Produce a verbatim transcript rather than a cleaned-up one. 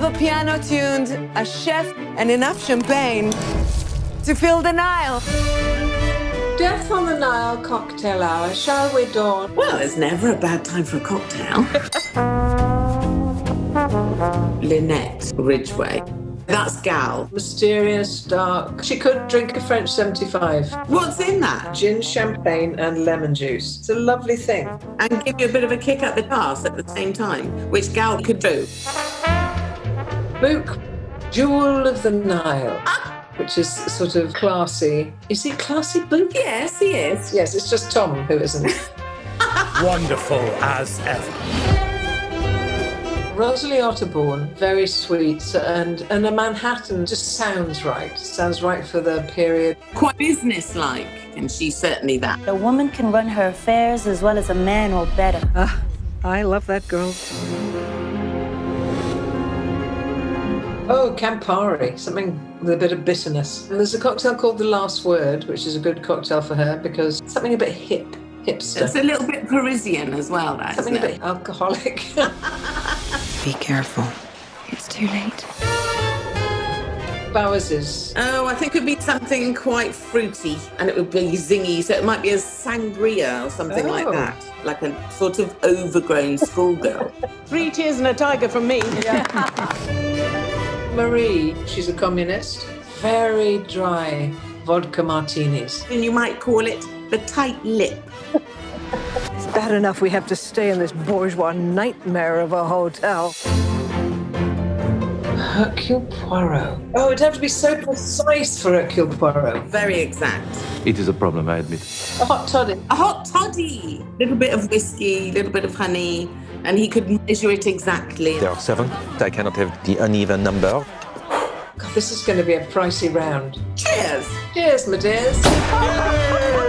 have a piano tuned, a chef, and enough champagne to fill the Nile. Death on the Nile cocktail hour, shall we dawn? Well, it's never a bad time for a cocktail. Lynette Ridgway. That's Gal. Mysterious, dark. She could drink a French seventy-five. What's in that? Gin, champagne and lemon juice. It's a lovely thing. And give you a bit of a kick up the arse at the same time, which Gal could do. Book, Jewel of the Nile. Ah! Which is sort of classy. Is he a classy book? Yes, he is. Yes, it's just Tom who isn't. Wonderful as ever. Rosalie Otterbourne, very sweet, and, and a Manhattan just sounds right. Sounds right for the period. Quite business-like, and she's certainly that. A woman can run her affairs as well as a man or better. Uh, I love that girl. Oh, Campari, something with a bit of bitterness. And there's a cocktail called The Last Word, which is a good cocktail for her because something a bit hip, hipster. It's a little bit Parisian as well, that, isn't it? Something a bit alcoholic. Be careful. It's too late. Bowers's. Oh, I think it would be something quite fruity and it would be zingy, so it might be a sangria or something oh. like that. Like a sort of overgrown schoolgirl. Three tears and a tiger from me. Yeah. Marie, she's a communist. Very dry vodka martinis. And you might call it the tight lip. It's bad enough we have to stay in this bourgeois nightmare of a hotel. Hercule Poirot. Oh, it'd have to be so precise for Hercule Poirot. Very exact. It is a problem, I admit. A hot toddy. A hot toddy. A little bit of whiskey, a little bit of honey. And he could measure it exactly. There are seven. I cannot have the uneven number. God, this is going to be a pricey round. Cheers! Cheers, my dears!